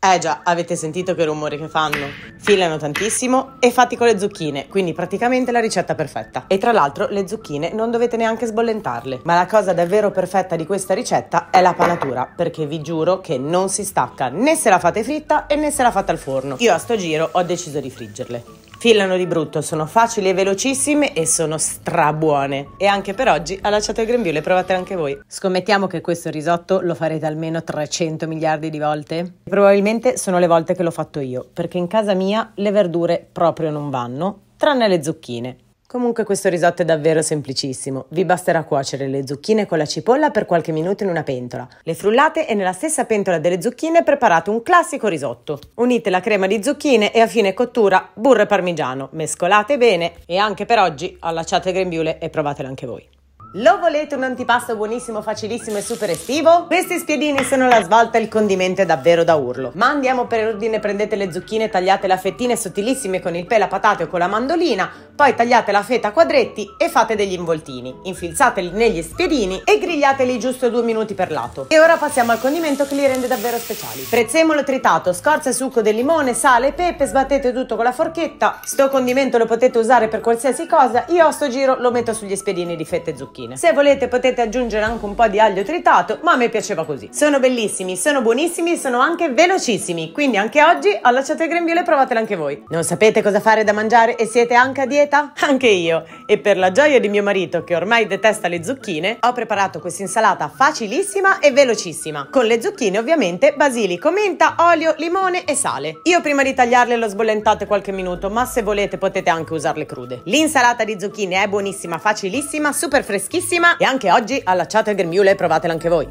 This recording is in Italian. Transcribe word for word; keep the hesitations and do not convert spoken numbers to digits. Eh già, avete sentito che rumore che fanno? Filano tantissimo e fatti con le zucchine, quindi praticamente la ricetta perfetta. E tra l'altro le zucchine non dovete neanche sbollentarle, ma la cosa davvero perfetta di questa ricetta è la panatura, perché vi giuro che non si stacca né se la fate fritta e né se la fate al forno. Io a sto giro ho deciso di friggerle. Filano di brutto, sono facili e velocissime e sono strabuone. E anche per oggi allacciate il grembiule, provate anche voi. Scommettiamo che questo risotto lo farete almeno trecento miliardi di volte. Probabilmente sono le volte che l'ho fatto io, perché in casa mia le verdure proprio non vanno, tranne le zucchine. Comunque questo risotto è davvero semplicissimo, vi basterà cuocere le zucchine con la cipolla per qualche minuto in una pentola, le frullate e nella stessa pentola delle zucchine preparate un classico risotto. Unite la crema di zucchine e a fine cottura burro e parmigiano, mescolate bene e anche per oggi allacciate il grembiule e provatelo anche voi. Lo volete un antipasto buonissimo, facilissimo e super estivo? Questi spiedini sono la svolta, il condimento è davvero da urlo. Ma andiamo per ordine, prendete le zucchine, tagliatele a fettine sottilissime con il pela patate o con la mandolina, poi tagliate la feta a quadretti e fate degli involtini. Infilzateli negli spiedini e grigliateli giusto due minuti per lato. E ora passiamo al condimento che li rende davvero speciali. Prezzemolo tritato, scorza e succo del limone, sale e pepe, sbattete tutto con la forchetta. Sto condimento lo potete usare per qualsiasi cosa, io a sto giro lo metto sugli spiedini di fette e zucchine. Se volete potete aggiungere anche un po' di aglio tritato, ma a me piaceva così. Sono bellissimi, sono buonissimi, sono anche velocissimi, quindi anche oggi allacciate il grembiule e provatelo anche voi. Non sapete cosa fare da mangiare e siete anche a dieta? Anche io! E per la gioia di mio marito, che ormai detesta le zucchine, ho preparato questa insalata facilissima e velocissima, con le zucchine ovviamente, basilico, menta, olio, limone e sale. Io prima di tagliarle l'ho sbollentate qualche minuto, ma se volete potete anche usarle crude. L'insalata di zucchine è buonissima, facilissima, super freschissima. E anche oggi allacciate il grembiule e provatela anche voi.